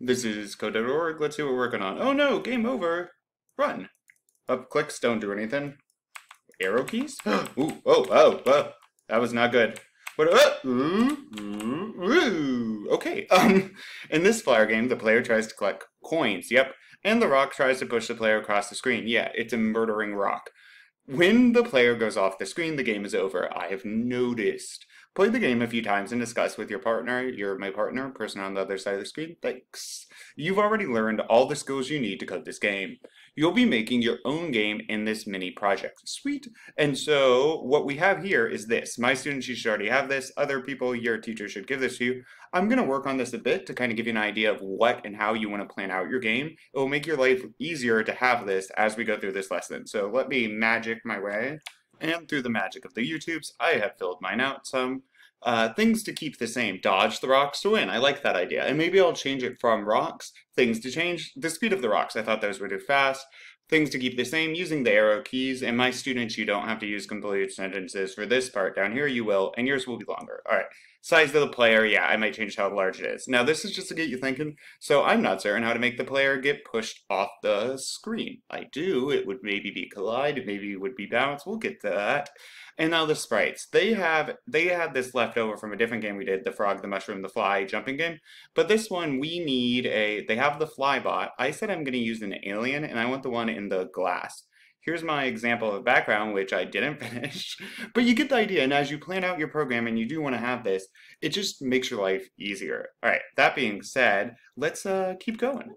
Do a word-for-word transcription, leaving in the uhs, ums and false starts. This is code dot org. Let's see what we're working on. Oh no, game over. Run. Up clicks don't do anything. Arrow keys? Ooh, oh, oh, oh. That was not good. What? Uh, ooh, ooh, ooh. Okay. Um, in this flower game, the player tries to collect coins. Yep. And the rock tries to push the player across the screen. Yeah, it's a murdering rock. When the player goes off the screen, the game is over. I have noticed. Play the game a few times and discuss with your partner, your my partner, person on the other side of the screen. Thanks. You've already learned all the skills you need to code this game. You'll be making your own game in this mini project. Sweet. And so what we have here is this. My students, you should already have this. Other people, your teacher should give this to you. I'm going to work on this a bit to kind of give you an idea of what and how you want to plan out your game. It will make your life easier to have this as we go through this lesson. So let me magic my way. And through the magic of the YouTubes, I have filled mine out some. Uh, things to keep the same. Dodge the rocks to win. I like that idea. And maybe I'll change it from rocks. Things to change. The speed of the rocks. I thought those were too fast. Things to keep the same using the arrow keys. And my students, you don't have to use completed sentences for this part. Down here you will. And yours will be longer. All right. Size of the player. Yeah, I might change how large it is. Now this is just to get you thinking. So I'm not certain how to make the player get pushed off the screen. I do. It would maybe be collide. Maybe it would be bounce. We'll get to that. And now the sprites, they have they had this left over from a different game we did, the frog, the mushroom, the fly, jumping game. But this one we need a, they have the fly bot. I said I'm gonna use an alien and I want the one in the glass. Here's my example of a background, which I didn't finish, but you get the idea. And as you plan out your program and you do want to have this, it just makes your life easier. All right, that being said, let's uh, keep going.